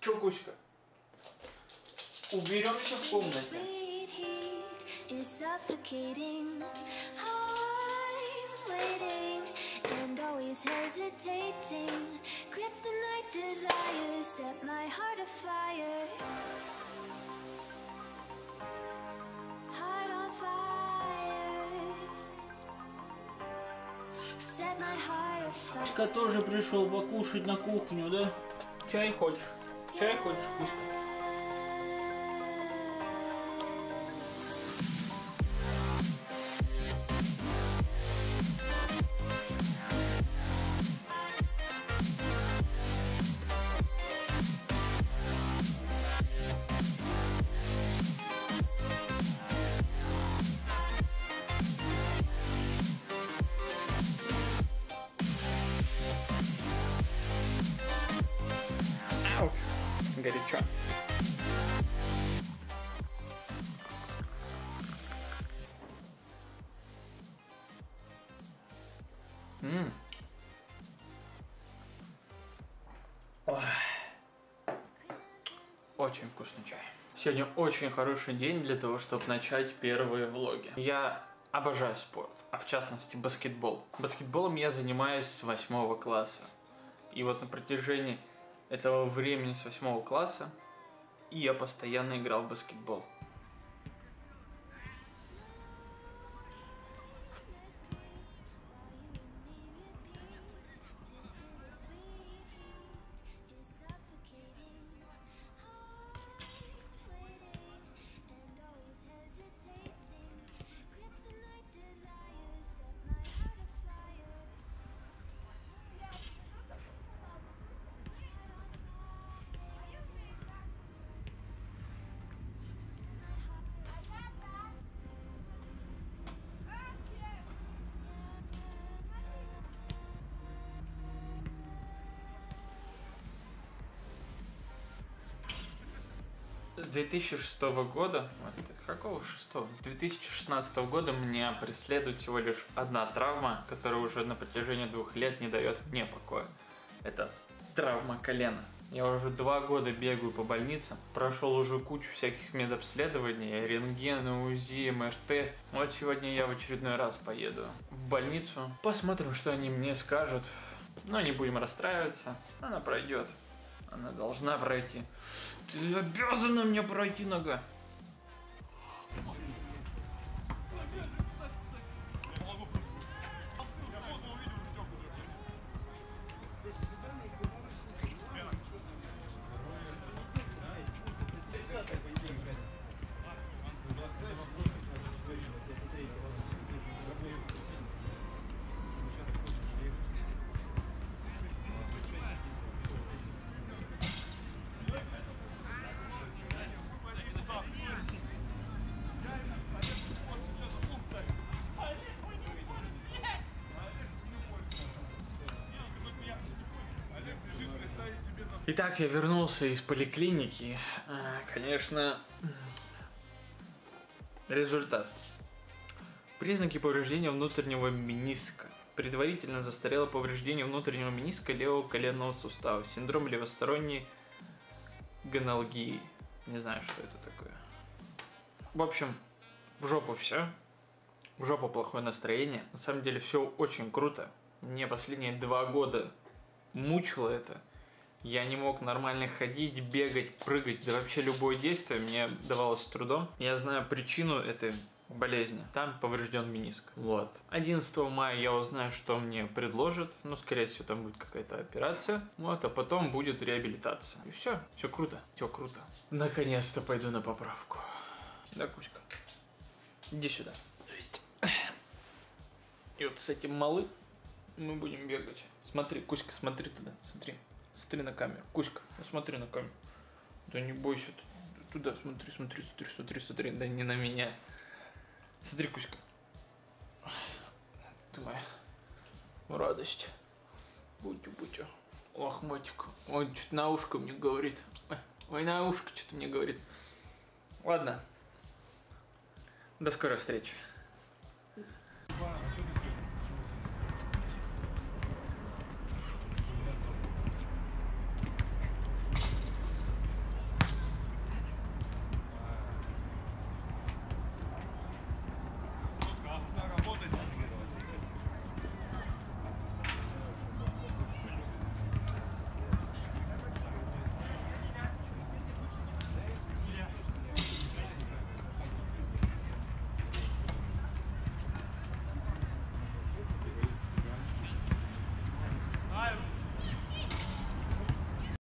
Че, Кузька? Уберемся в комнате. Кузька тоже пришел покушать на кухню, да? Чай хочешь? Чай хочешь, Кузька? Горячо. Очень вкусный чай. Сегодня очень хороший день для того, чтобы начать первые влоги. Я обожаю спорт, а в частности баскетбол. Баскетболом я занимаюсь с 8 класса. И вот на протяжении этого времени с 8 класса, и я постоянно играл в баскетбол. С 2006 года, какого 6? С 2016 года меня преследует всего лишь одна травма, которая уже на протяжении 2 лет не дает мне покоя. Это травма колена. Я уже 2 года бегаю по больницам, прошел уже кучу всяких медобследований, рентгена, УЗИ, МРТ. Вот сегодня я в очередной раз поеду в больницу, посмотрим, что они мне скажут. Но не будем расстраиваться, она пройдет. Она должна пройти. Ты обязана мне пройти, нога. Итак, я вернулся из поликлиники. Конечно, результат. Признаки повреждения внутреннего мениска. Предварительно застарело повреждение внутреннего мениска левого коленного сустава. Синдром левосторонней гональгии. Не знаю, что это такое. В общем, в жопу все. В жопу плохое настроение. На самом деле все очень круто. Мне последние 2 года мучило это. Я не мог нормально ходить, бегать, прыгать, да вообще любое действие мне давалось с трудом. Я знаю причину этой болезни. Там поврежден мениск. Вот. 11 мая я узнаю, что мне предложат. Ну, скорее всего, там будет какая-то операция. Вот, а потом будет реабилитация. И все. Все круто. Все круто. Наконец-то пойду на поправку. Да, Кузька? Иди сюда. И вот с этим малым мы будем бегать. Смотри, Кузька, смотри туда. Смотри. Смотри на камеру. Кузька, смотри на камеру. Да не бойся. Туда смотри, смотри, смотри, смотри, смотри. Да не на меня. Смотри, Кузька. Ты моя радость. Будь-будь. Лохматик. Он что-то на ушко мне говорит. Ой, на ушко что-то мне говорит. Ладно. До скорой встречи.